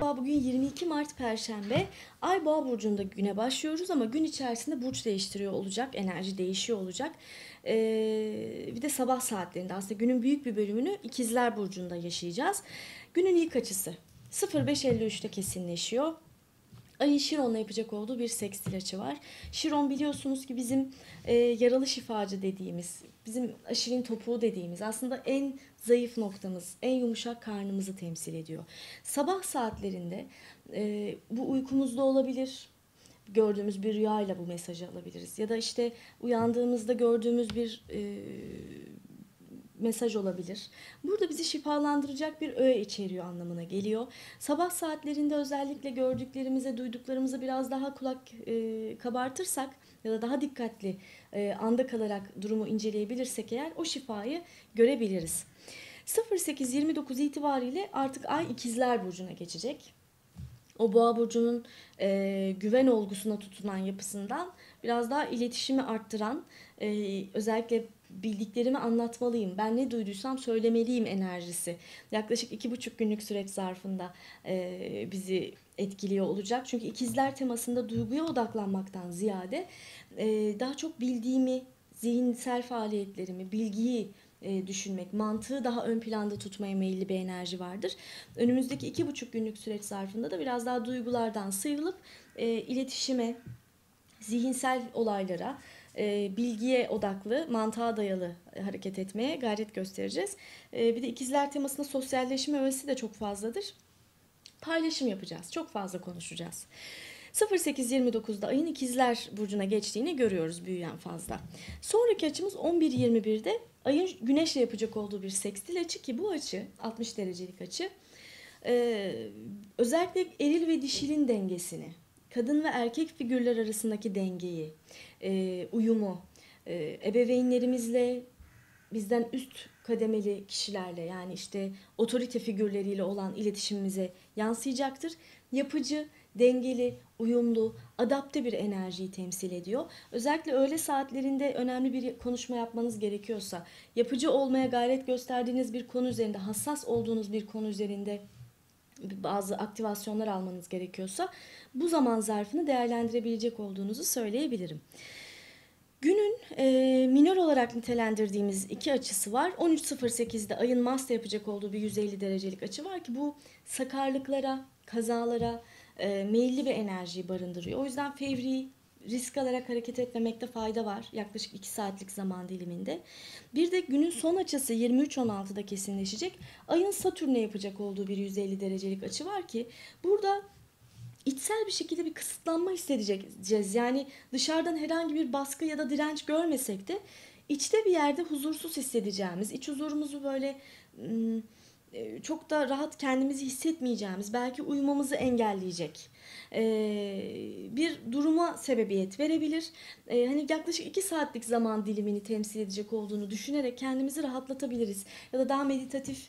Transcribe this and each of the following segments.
Bugün 22 Mart Perşembe. Ay Boğa burcunda güne başlıyoruz ama gün içerisinde burç değiştiriyor olacak, enerji değişiyor olacak. Bir de sabah saatlerinde aslında günün büyük bir bölümünü İkizler burcunda yaşayacağız. Günün ilk açısı 05:53'te kesinleşiyor. Ay'ın Şiron'la yapacak olduğu bir sekstil açı var. Şiron biliyorsunuz ki bizim yaralı şifacı dediğimiz, bizim aşirin topuğu dediğimiz aslında en zayıf noktamız, en yumuşak karnımızı temsil ediyor. Sabah saatlerinde bu uykumuzda olabilir, gördüğümüz bir rüyayla bu mesajı alabiliriz. Ya da işte uyandığımızda gördüğümüz bir mesaj olabilir. Burada bizi şifalandıracak bir öğe içeriyor anlamına geliyor. Sabah saatlerinde özellikle gördüklerimize, duyduklarımıza biraz daha kulak kabartırsak ya da daha dikkatli anda kalarak durumu inceleyebilirsek eğer o şifayı görebiliriz. 08:29 itibariyle artık Ay İkizler burcuna geçecek. O Boğa burcunun güven olgusuna tutunan yapısından biraz daha iletişimi arttıran, özellikle bildiklerimi anlatmalıyım, ben ne duyduysam söylemeliyim enerjisi yaklaşık 2,5 günlük süreç zarfında bizi etkiliyor olacak. Çünkü ikizler temasında duyguya odaklanmaktan ziyade daha çok bildiğimi, zihinsel faaliyetlerimi, bilgiyi düşünmek, mantığı daha ön planda tutmaya meyilli bir enerji vardır. Önümüzdeki 2,5 günlük süreç zarfında da biraz daha duygulardan sıyrılıp iletişime, zihinsel olaylara, bilgiye odaklı, mantığa dayalı hareket etmeye gayret göstereceğiz. Bir de ikizler temasında sosyalleşme öğesi de çok fazladır. Paylaşım yapacağız, çok fazla konuşacağız. 08:29'da Ay'ın İkizler burcuna geçtiğini görüyoruz büyüyen fazla. Sonraki açımız 11:21'de Ay'ın Güneş'le yapacak olduğu bir sekstil açı ki bu açı 60 derecelik açı. Özellikle eril ve dişilin dengesini, kadın ve erkek figürler arasındaki dengeyi, uyumu, ebeveynlerimizle, bizden üst kademeli kişilerle yani işte otorite figürleriyle olan iletişimimize yansıyacaktır. Yapıcı, dengeli, uyumlu, adapte bir enerjiyi temsil ediyor. Özellikle öğle saatlerinde önemli bir konuşma yapmanız gerekiyorsa, yapıcı olmaya gayret gösterdiğiniz bir konu üzerinde, hassas olduğunuz bir konu üzerinde bazı aktivasyonlar almanız gerekiyorsa bu zaman zarfını değerlendirebilecek olduğunuzu söyleyebilirim. Günün minör olarak nitelendirdiğimiz iki açısı var. 13:08'de Ay'ın Mars'ta yapacak olduğu bir 150 derecelik açı var ki bu sakarlıklara, kazalara meyilli bir enerjiyi barındırıyor. O yüzden fevri, risk alarak hareket etmemekte fayda var yaklaşık 2 saatlik zaman diliminde. Bir de günün son açısı 23:16'da kesinleşecek. Ay'ın Satürn'le yapacak olduğu bir 150 derecelik açı var ki burada içsel bir şekilde bir kısıtlanma hissedeceğiz. Yani dışarıdan herhangi bir baskı ya da direnç görmesek de içte bir yerde huzursuz hissedeceğimiz, iç huzurumuzu böyle çok da rahat kendimizi hissetmeyeceğimiz, belki uyumamızı engelleyecek bir duruma sebebiyet verebilir. Hani yaklaşık 2 saatlik zaman dilimini temsil edecek olduğunu düşünerek kendimizi rahatlatabiliriz. Ya da daha meditatif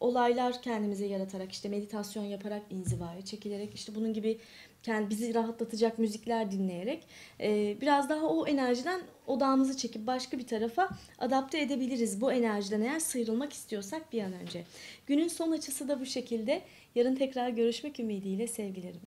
olaylar kendimize yaratarak, işte meditasyon yaparak, inzivaya çekilerek, işte bunun gibi bizi rahatlatacak müzikler dinleyerek biraz daha o enerjiden odağımızı çekip başka bir tarafa adapte edebiliriz. Bu enerjiden eğer sıyrılmak istiyorsak bir an önce. Günün son açısı da bu şekilde. Yarın tekrar görüşmek ümidiyle sevgilerim.